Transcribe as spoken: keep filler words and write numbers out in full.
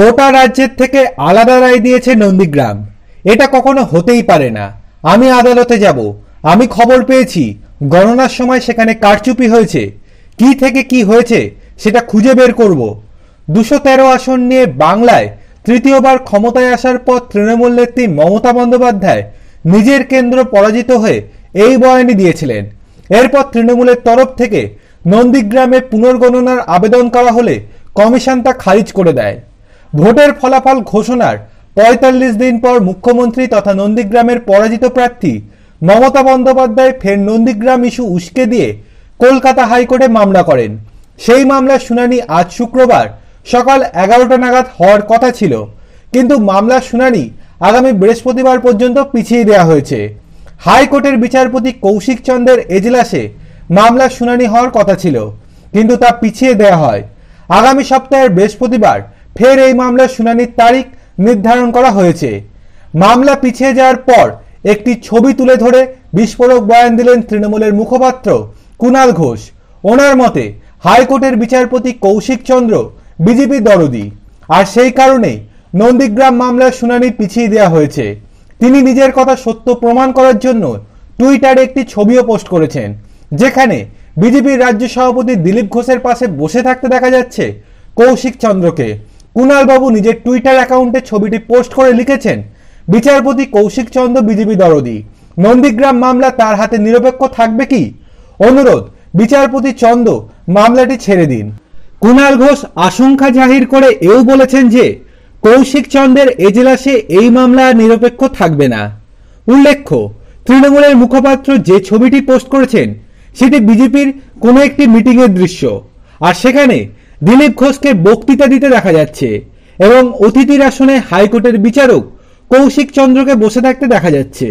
গোটা রাজ্যের থেকে আলাদা রায় দিয়েছে নন্দীগ্রাম। এটা কখনো হতেই পারে না। আমি আদালতে যাব। আমি খবর পেয়েছি গণনার সময় সেখানে কারচুপি হয়েছে। কি থেকে কি হয়েছে সেটা খুঁজে বের করব। দুশো তেরো আসন নিয়ে বাংলায় তৃতীয়বার ক্ষমতায় আসার পর তৃণমূল নেত্রী মমতা বন্দ্যোপাধ্যায় নিজের কেন্দ্র পরাজিত হয়ে এই বয়ানি দিয়েছিলেন। এরপর তৃণমূলের তরফ থেকে নন্দীগ্রামে পুনর্গণনার আবেদন করা হলে কমিশন তা খারিজ করে দেয়। ভোটের ফলাফল ঘোষণার পঁয়তাল্লিশ দিন পর মুখ্যমন্ত্রী তথা নন্দীগ্রামের পরাজিত প্রার্থী মমতা বন্দ্যোপাধ্যায় ফের নন্দীগ্রাম ইস্যু উস্কে দিয়ে কলকাতা হাইকোর্টে মামলা করেন। সেই মামলার শুনানি আজ শুক্রবার সকাল এগারোটা নাগাদ হওয়ার কথা ছিল, কিন্তু মামলার শুনানি আগামী বৃহস্পতিবার পর্যন্ত পিছিয়ে দেওয়া হয়েছে। হাইকোর্টের বিচারপতি কৌশিক চন্দ্রের এজলাসে মামলার শুনানি হওয়ার কথা ছিল, কিন্তু তা পিছিয়ে দেওয়া হয়। আগামী সপ্তাহের বৃহস্পতিবার ফের এই মামলার শুনানির তারিখ নির্ধারণ করা হয়েছে। মামলা পিছিয়ে যাওয়ার পর একটি ছবি তুলে ধরে বিস্ফোরক বয়ান দিলেন তৃণমূলের মুখপাত্র কুনাল ঘোষ। ওনার মতে হাইকোর্টের বিচারপতি কৌশিক চন্দ্র বিজেপি দরদি, আর সেই কারণেই নন্দীগ্রাম মামলার শুনানি পিছিয়ে দেওয়া হয়েছে। তিনি নিজের কথা সত্য প্রমাণ করার জন্য টুইটারে একটি ছবিও পোস্ট করেছেন, যেখানে বিজেপির রাজ্য সভাপতি দিলীপ ঘোষের পাশে বসে থাকতে দেখা যাচ্ছে কৌশিক চন্দ্রকে। কুণালবাবু নিজের টুইটার অ্যাকাউন্টে ছবিটি পোস্ট করে লিখেছেন, বিচারপতি কৌশিক চন্দ্র বিজেপি দরদি, নন্দীগ্রাম মামলা তার হাতে নিরপেক্ষ থাকবে কি? অনুরোধ, বিচারপতি চন্দ্র মামলাটি ছেড়ে দিন। কুনাল ঘোষ আশঙ্কা জাহির করে এও বলেছেন যে কৌশিক চন্দ্রের এজলাসে এই মামলা নিরপেক্ষ থাকবে না। উল্লেখ্য, তৃণমূলের মুখপাত্র যে ছবিটি পোস্ট করেছেন সেটি বিজেপির কোনো একটি মিটিংয়ের দৃশ্য, আর সেখানে দিলীপ ঘোষকে বক্তৃতা দিতে দেখা যাচ্ছে এবং অতিথির আসনে হাইকোর্টের বিচারক কৌশিক চন্দ্রকে বসে থাকতে দেখা যাচ্ছে।